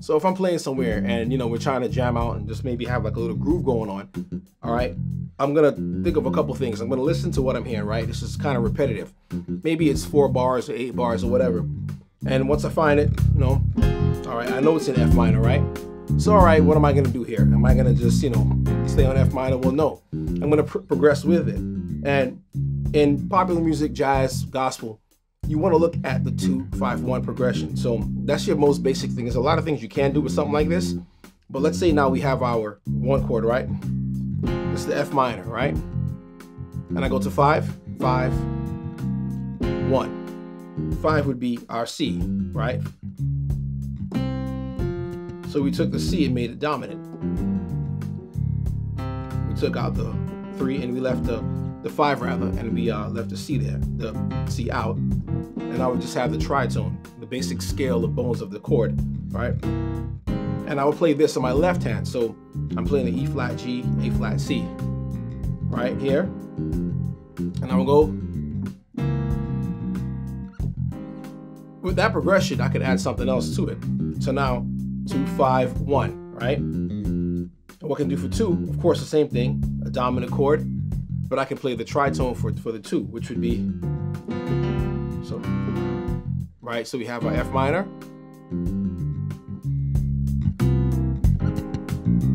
So if I'm playing somewhere and, you know, we're trying to jam out and just maybe have like a little groove going on, all right, I'm going to think of a couple things. I'm going to listen to what I'm hearing, right? This is kind of repetitive. Maybe it's 4 bars or 8 bars or whatever. And once I find it, you know, all right, I know it's in F minor, right? So, all right, what am I going to do here? Am I going to just, you know, stay on F minor? Well, no, I'm going to progress with it. And in popular music, jazz, gospel, you want to look at the 2-5-1 progression. So that's your most basic thing. There's a lot of things you can do with something like this, but let's say now we have our 1 chord, right? It's the F minor, right? And I go to 5, 5, 1. 5 would be our C, right? So we took the C and made it dominant. We took out the 3 and we left the 5 rather, and we left the C there, the C out. And I would just have the tritone, the basic scale of bones of the chord, right? And I would play this on my left hand. So I'm playing the E flat G, A flat C, right here. And I would go. With that progression, I could add something else to it. So now 2-5-1, right? And what I can do for 2, of course, the same thing, a dominant chord, but I can play the tritone for the 2, which would be. So, right, so we have our F minor.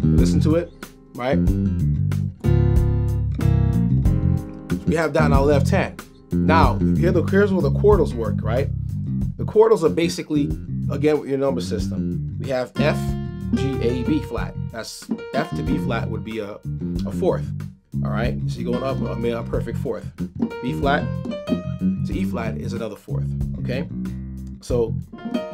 Listen to it, right? We have that in our left hand. Now, here's where the quartals work, right? The quartals are basically, again, with your number system. We have F, G, A, B flat. That's F to B flat would be a 4th, all right? So you're going up, I mean, a perfect 4th. B flat to E flat is another 4th, okay? So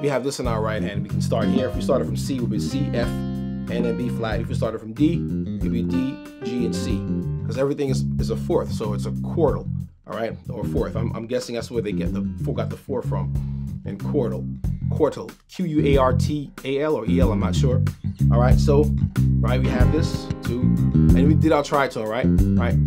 we have this in our right hand. We can start here. If we started from C, it would be C, F, and then B flat. If we started from D, it would be D, G, and C, because everything is a 4th, so it's a quartal, all right, or 4th. I'm guessing that's where they get got the 4 from, in quartal. Quartal, Q-U-A-R-T-A-L or E-L, I'm not sure. All right, so, right, we have this, 2, and we did our tritone, right? Right.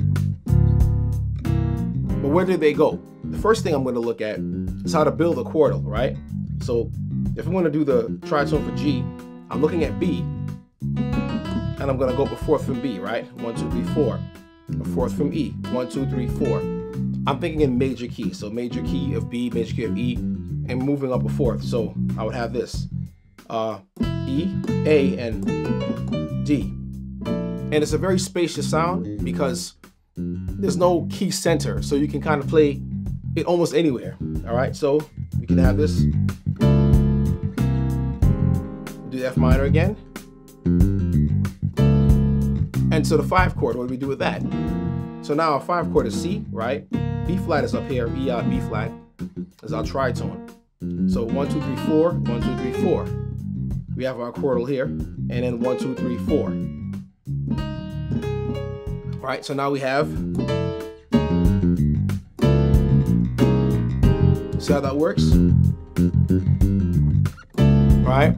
But where did they go? The first thing I'm gonna look at is how to build a quartal, right? So, if I'm gonna do the tritone for G, I'm looking at B, and I'm gonna go up a 4th from B, right? 1, 2, 3, 4. A 4th from E, 1, 2, 3, 4. I'm thinking in major key, so major key of B, major key of E, and moving up a 4th. So I would have this, E, A, and D. And it's a very spacious sound because there's no key center, so you can kind of play it almost anywhere, all right? So we can have this, do F minor again. And so the 5 chord, what do we do with that? So now our 5 chord is C, right? B flat is up here, E out, B flat is our tritone. So 1, 2, 3, 4, 1, 2, 3, 4. We have our quartal here, and then 1, 2, 3, 4. All right, so now we have. See how that works? All right.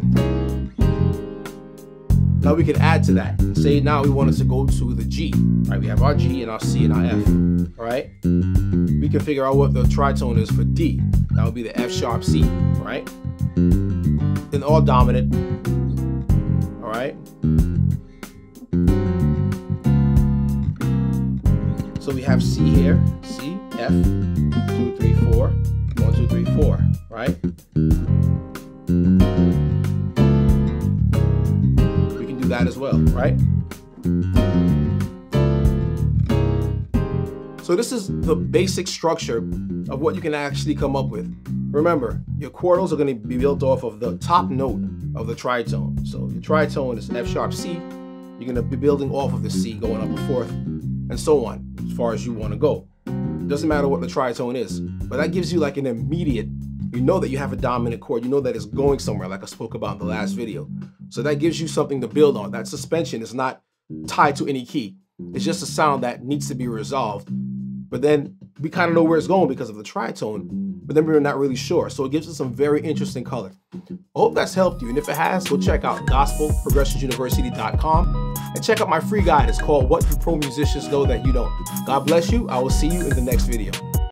Now we can add to that. Say now we wanted to go to the G, right? We have our G and our C and our F, right? We can figure out what the tritone is for D. That would be the F sharp C, right? Then all dominant, all right? So we have C here, C, F, 2, 3, 4, 1, 2, 3, 4, right? That as well, right? So this is the basic structure of what you can actually come up with. Remember, your quartals are going to be built off of the top note of the tritone. So your tritone is F sharp C. You're going to be building off of the C, going up a 4th, and so on, as far as you want to go. It doesn't matter what the tritone is, but that gives you like an immediate, you know that you have a dominant chord, you know that it's going somewhere, like I spoke about in the last video. So that gives you something to build on. That suspension is not tied to any key. It's just a sound that needs to be resolved. But then we kind of know where it's going because of the tritone, but then we're not really sure. So it gives us some very interesting color. I hope that's helped you. And if it has, go check out gospelprogressionsuniversity.com and check out my free guide. It's called What Do Pro Musicians Know That You Don't. God bless you. I will see you in the next video.